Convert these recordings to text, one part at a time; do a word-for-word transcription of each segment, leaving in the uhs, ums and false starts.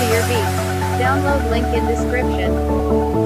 to Your Beats. Download link in description.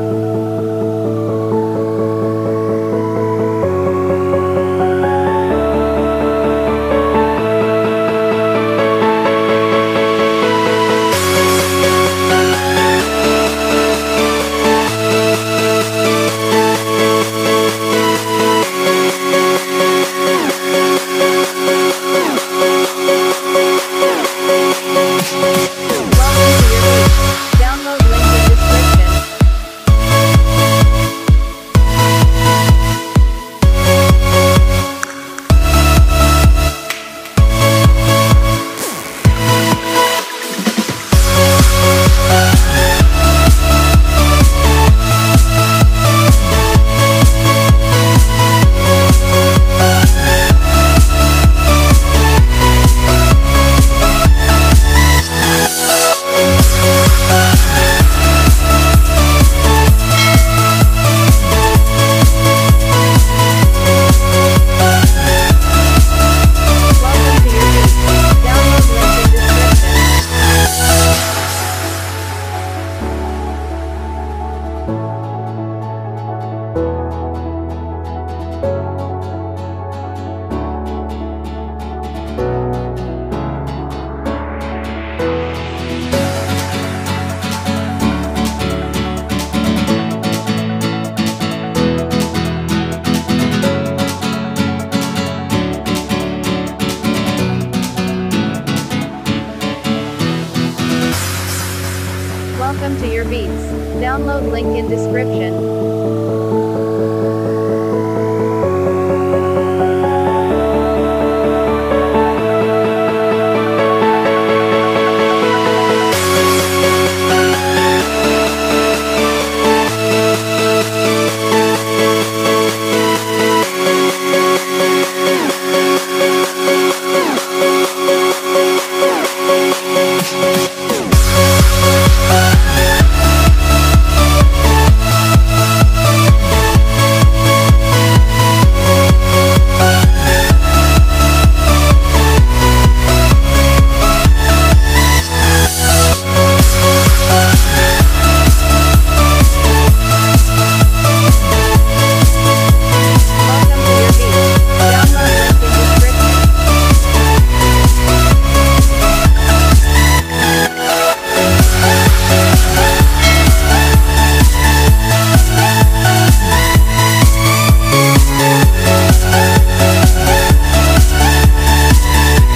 Welcome to Your Beats. Download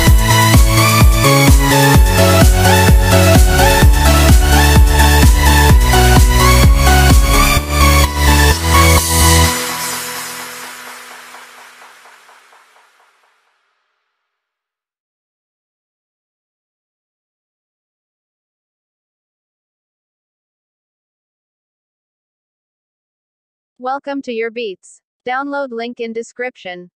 link in description. Welcome to Your Beats. Download link in description.